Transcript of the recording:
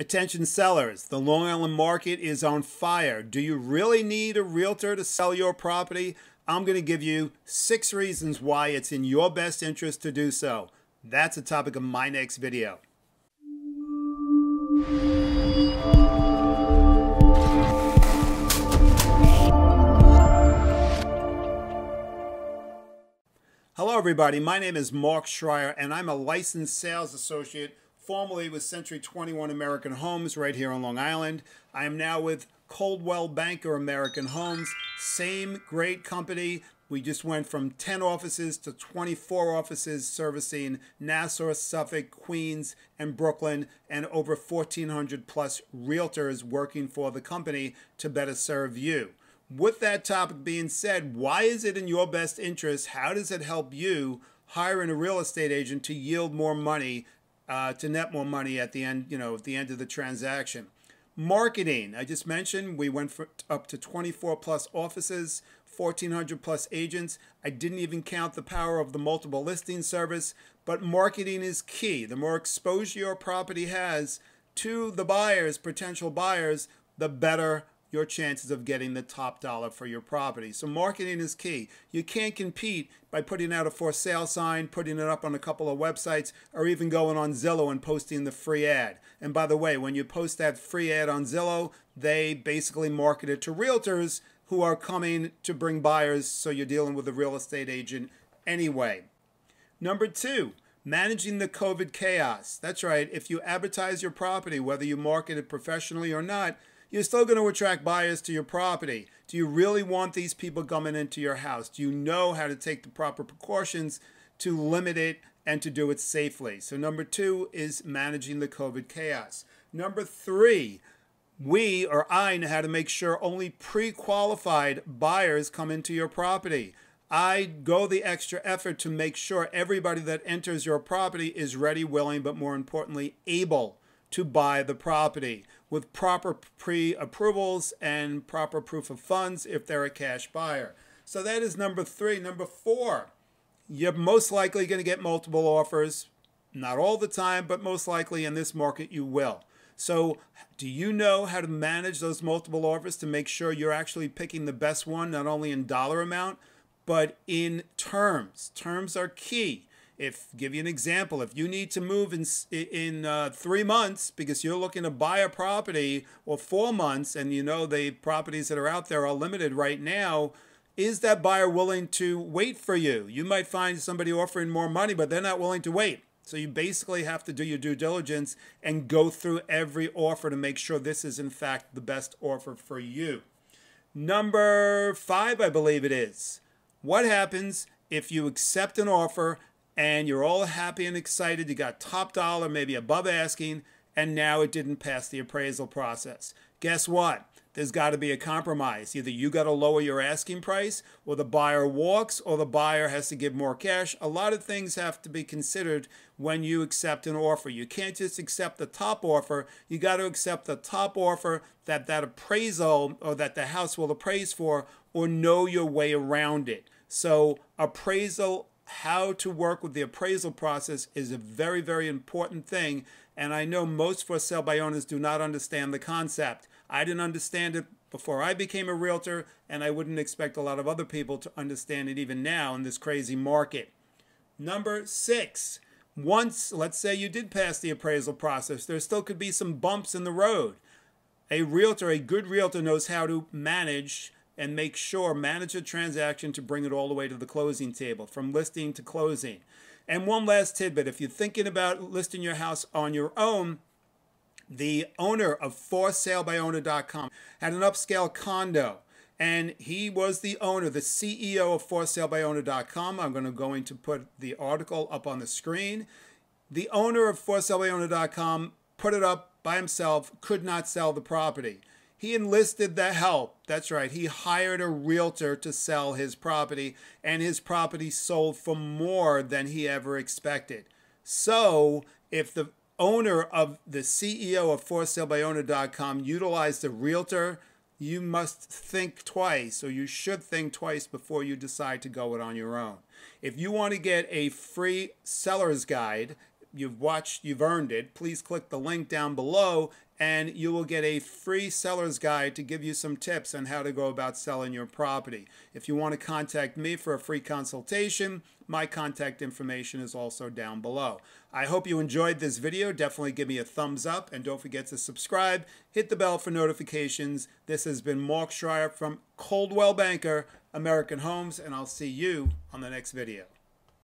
Attention sellers, the Long Island market is on fire. Do you really need a realtor to sell your property? I'm going to give you 6 reasons why it's in your best interest to do so. That's the topic of my next video. Hello everybody, my name is Mark Schreier and I'm a licensed sales associate formerly with Century 21 American Homes right here on Long Island. I am now with Coldwell Banker American Homes, same great company. We just went from 10 offices to 24 offices servicing Nassau, Suffolk, Queens, and Brooklyn, and over 1,400 plus realtors working for the company to better serve you. With that topic being said, why is it in your best interest? How does it help you hiring a real estate agent to yield more money? To net more money at the end, at the end of the transaction. Marketing, I just mentioned, we went for up to 24 plus offices, 1,400 plus agents. I didn't even count the power of the multiple listing service, but marketing is key. The more exposure your property has to the buyers, potential buyers, the better your chances of getting the top dollar for your property. So marketing is key. You can't compete by putting out a for sale sign, putting it up on a couple of websites, or even going on Zillow and posting the free ad. And by the way, when you post that free ad on Zillow, they basically market it to realtors who are coming to bring buyers, so you're dealing with a real estate agent anyway. Number 2, managing the COVID chaos. That's right, if you advertise your property, whether you market it professionally or not, you're still going to attract buyers to your property. Do you really want these people coming into your house? Do you know how to take the proper precautions to limit it and to do it safely? So number 2 is managing the COVID chaos. Number 3, we or I know how to make sure only pre-qualified buyers come into your property. I go the extra effort to make sure everybody that enters your property is ready, willing, but more importantly, able to buy the property with proper pre-approvals and proper proof of funds if they're a cash buyer. So that is number 3. Number 4, you're most likely going to get multiple offers. Not all the time, but most likely in this market you will. So do you know how to manage those multiple offers to make sure you're actually picking the best one, not only in dollar amount, but in terms? Terms are key. Give you an example, if you need to move in 3 months because you're looking to buy a property, or 4 months, and you know the properties that are out there are limited right now, is that buyer willing to wait for you? You might find somebody offering more money, but they're not willing to wait. So you basically have to do your due diligence and go through every offer to make sure this is in fact the best offer for you. Number 5, I believe it is. What happens if you accept an offer and you're all happy and excited, you got top dollar, maybe above asking, and now it didn't pass the appraisal process? Guess what? There's got to be a compromise. Either you got to lower your asking price, or the buyer walks, or the buyer has to give more cash. A lot of things have to be considered when you accept an offer. You can't just accept the top offer. You got to accept the top offer that appraisal, or that the house will appraise for, or know your way around it. So appraisal, how to work with the appraisal process, is a very, very important thing. And I know most for sale by owners do not understand the concept. I didn't understand it before I became a realtor, and I wouldn't expect a lot of other people to understand it even now in this crazy market. Number 6, once, let's say you did pass the appraisal process, there still could be some bumps in the road. A realtor, a good realtor, knows how to manage and manage a transaction to bring it all the way to the closing table, from listing to closing. And one last tidbit, if you're thinking about listing your house on your own, the owner of ForSaleByOwner.com had an upscale condo, and he was the owner, the CEO of ForSaleByOwner.com. I'm going to put the article up on the screen. The owner of ForSaleByOwner.com put it up by himself, could not sell the property. He enlisted the help. That's right. He hired a realtor to sell his property, and his property sold for more than he ever expected. So if the owner of the CEO of ForSaleByOwner.com utilized a realtor, you must think twice, or you should think twice before you decide to go it on your own. If you want to get a free seller's guide, you've watched, you've earned it. Please click the link down below and you will get a free seller's guide to give you some tips on how to go about selling your property. If you want to contact me for a free consultation, my contact information is also down below. I hope you enjoyed this video. Definitely give me a thumbs up and don't forget to subscribe. Hit the bell for notifications. This has been Mark Schreier from Coldwell Banker American Homes, and I'll see you on the next video.